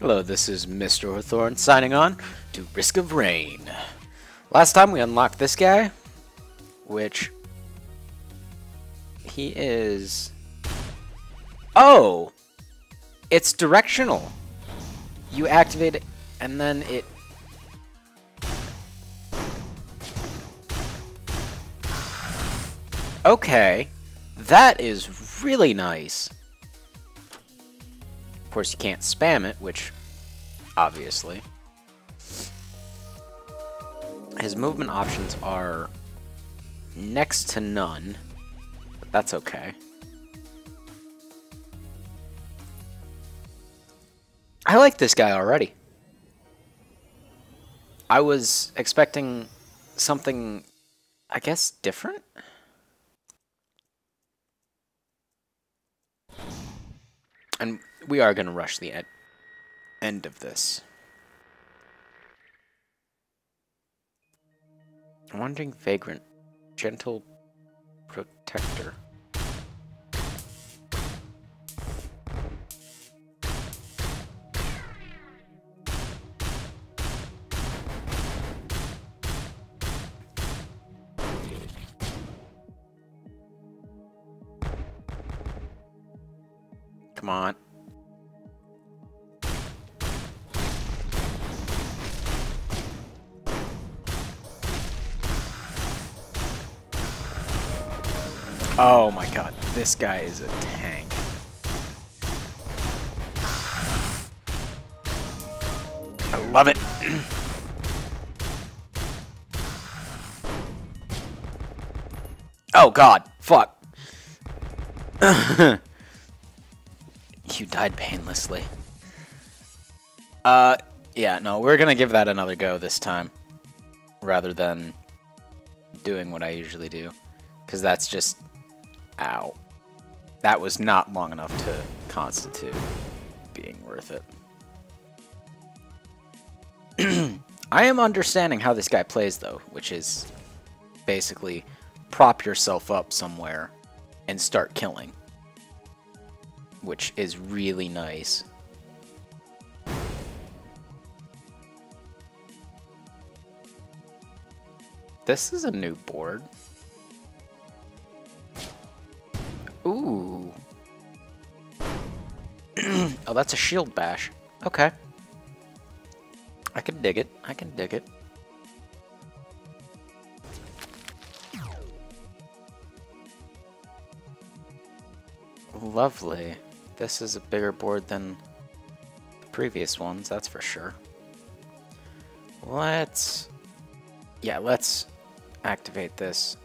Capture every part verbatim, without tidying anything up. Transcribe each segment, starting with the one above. Hello, this is Mister Horthoren signing on to Risk of Rain. Last time we unlocked this guy, which he is... Oh! It's directional! You activate it, and then it... Okay, that is really nice. Of course, you can't spam it, which, obviously. His movement options are next to none, but that's okay. I like this guy already. I was expecting something, I guess, different? And we are going to rush the ed end of this. Wandering Vagrant. Gentle Protector. Come on. Oh my god, this guy is a tank. I love it. Oh god, fuck. You died painlessly. Uh, yeah, no, we're gonna give that another go this time. Rather than doing what I usually do. Because that's just... Ow. That was not long enough to constitute being worth it. I am understanding how this guy plays, though, which is basically prop yourself up somewhere and start killing. Which is really nice. This is a new board. Ooh. Oh, that's a shield bash. Okay. I can dig it. I can dig it. Lovely. This is a bigger board than the previous ones, that's for sure. Let's... Yeah, let's activate this.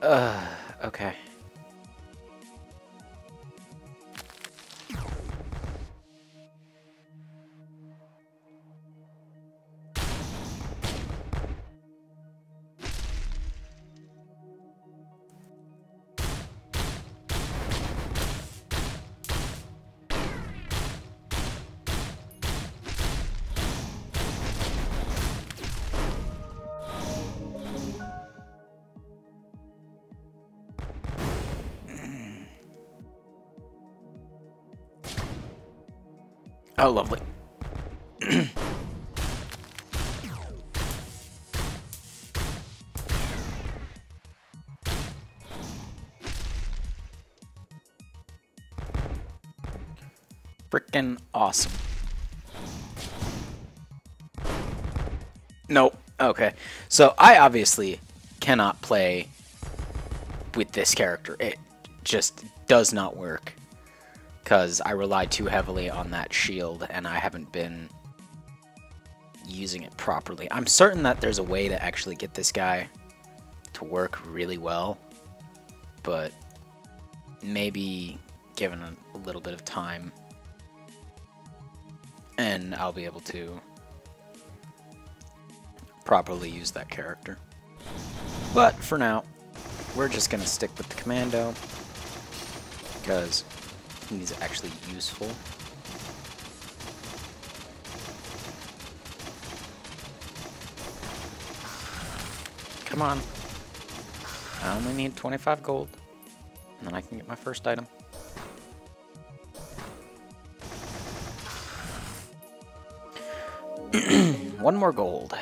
Uh, okay. Oh, lovely. Frickin' awesome. Nope. Okay. So I obviously cannot play with this character. It just does not work. Because I rely too heavily on that shield, and I haven't been using it properly. I'm certain that there's a way to actually get this guy to work really well, but maybe given a, a little bit of time, and I'll be able to properly use that character. But for now, we're just going to stick with the commando, because... he's actually useful. Come on. I only need twenty-five gold. And then I can get my first item. One more gold.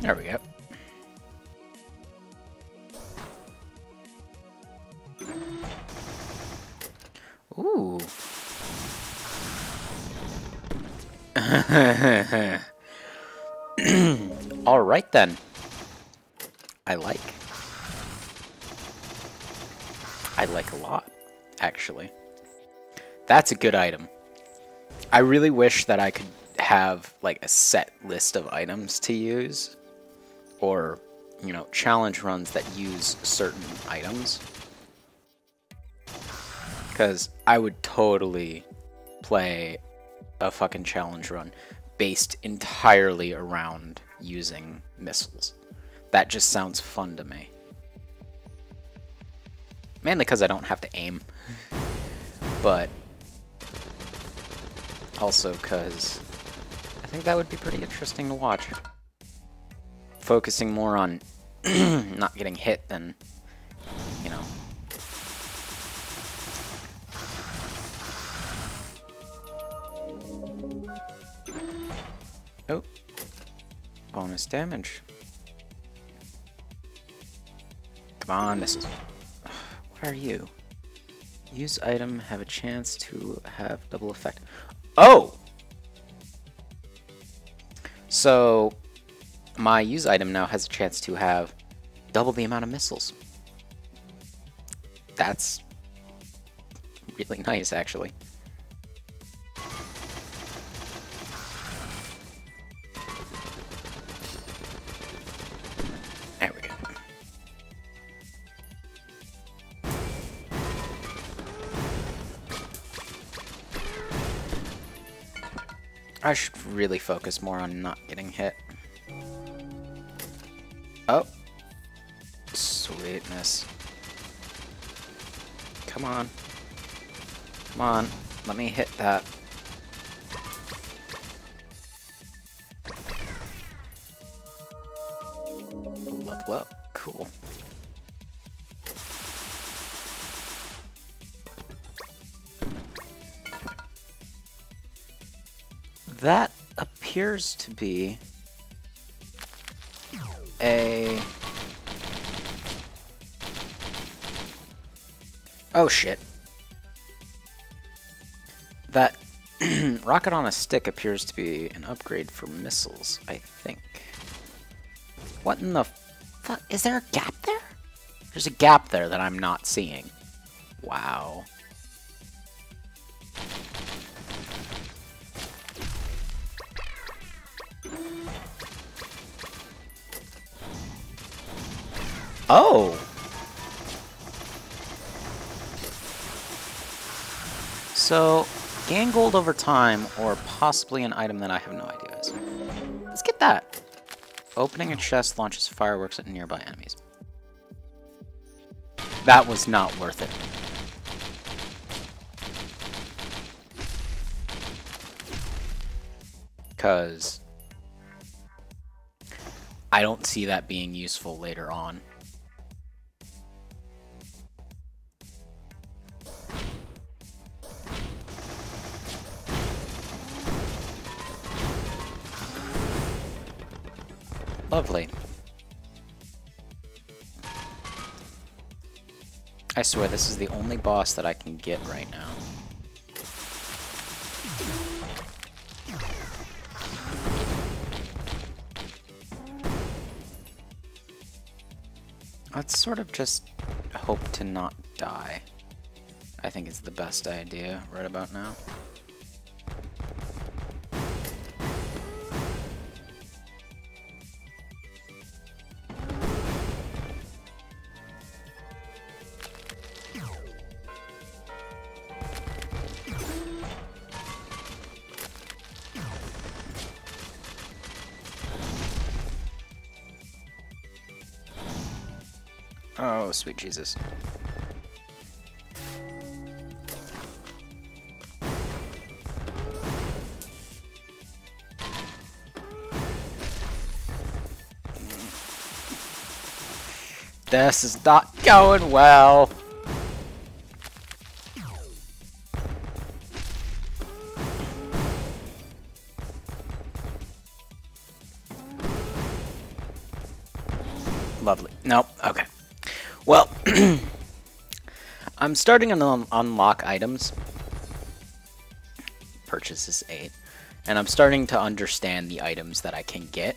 There we go. Ooh. All right then. I like. I like a lot, actually. That's a good item. I really wish that I could have like a set list of items to use, or, you know, challenge runs that use certain items. Because I would totally play a fucking challenge run based entirely around using missiles. That just sounds fun to me. Mainly because I don't have to aim. But also because I think that would be pretty interesting to watch. Focusing more on not getting hit than, you know. Oh, bonus damage. Come on, missiles. What are you? Use item, have a chance to have double effect. Oh! So my use item now has a chance to have double the amount of missiles. That's really nice, actually. There we go. I should really focus more on not getting hit. Oh, sweetness. Come on. Come on. Let me hit that. Level up. Cool. That appears to be a... Oh shit. That rocket on a stick appears to be an upgrade for missiles, I think. What in the fuck? Is there a gap there? There's a gap there that I'm not seeing. Wow. Oh! So, gain gold over time, or possibly an item that I have no idea is. Let's get that! Opening a chest launches fireworks at nearby enemies. That was not worth it. Because I don't see that being useful later on. Lovely. I swear this is the only boss that I can get right now. I'd sort of just hope to not die. I think it's the best idea right about now. Oh, sweet Jesus. This is not going well. Lovely. Nope. Okay. Well, I'm starting to un unlock items. Purchases eight. And I'm starting to understand the items that I can get.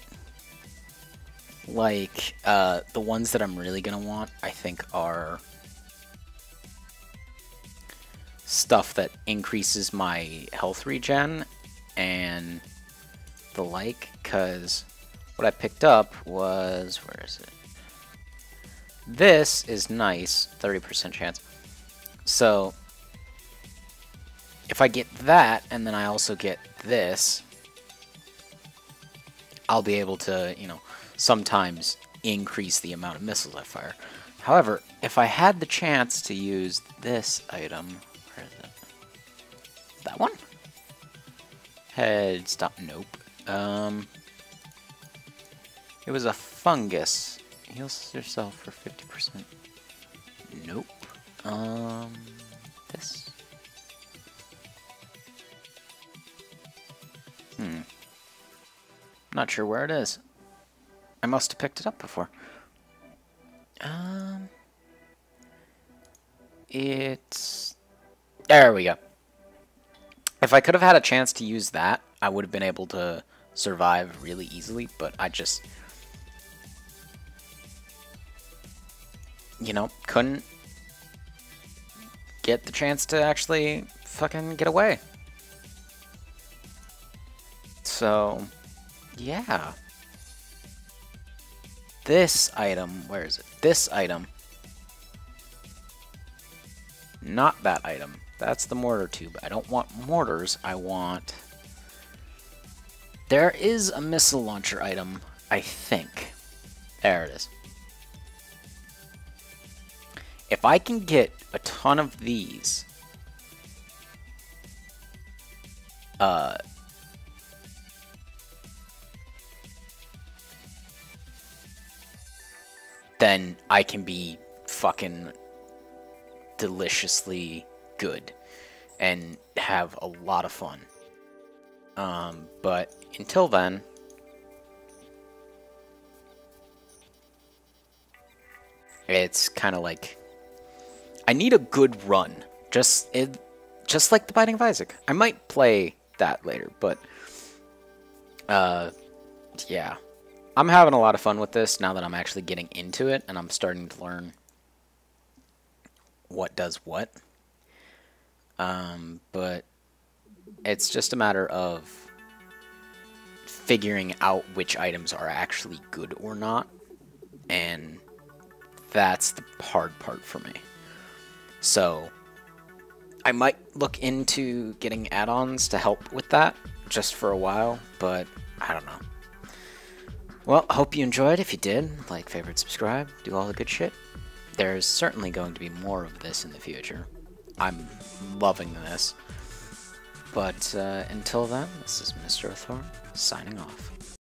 Like, uh, the ones that I'm really going to want, I think, are stuff that increases my health regen and the like, because what I picked up was, where is it? This is nice, thirty percent chance. So, if I get that, and then I also get this, I'll be able to, you know, sometimes increase the amount of missiles I fire. However, if I had the chance to use this item, where is it? That one? Head stop. Nope. Um, it was a fungus. Heals yourself for fifty percent. Nope. Um, this. Hmm. Not sure where it is. I must have picked it up before. Um, it's... There we go. If I could have had a chance to use that, I would have been able to survive really easily, but I just... You know, couldn't get the chance to actually fucking get away. So, yeah. This item, where is it? This item. Not that item. That's the mortar tube. I don't want mortars. I want... There is a missile launcher item, I think. There it is. If I can get a ton of these... Uh... then I can be fucking deliciously good and have a lot of fun. Um, but until then, it's kind of like, I need a good run. Just it, just like the Binding of Isaac. I might play that later, but uh, yeah. I'm having a lot of fun with this now that I'm actually getting into it and I'm starting to learn what does what. Um, but it's just a matter of figuring out which items are actually good or not, and that's the hard part for me. So I might look into getting add-ons to help with that just for a while, but I don't know. Well, I hope you enjoyed. If you did, like, favorite, subscribe, do all the good shit. There's certainly going to be more of this in the future. I'm loving this. But uh, until then, this is Mister Horthoren signing off.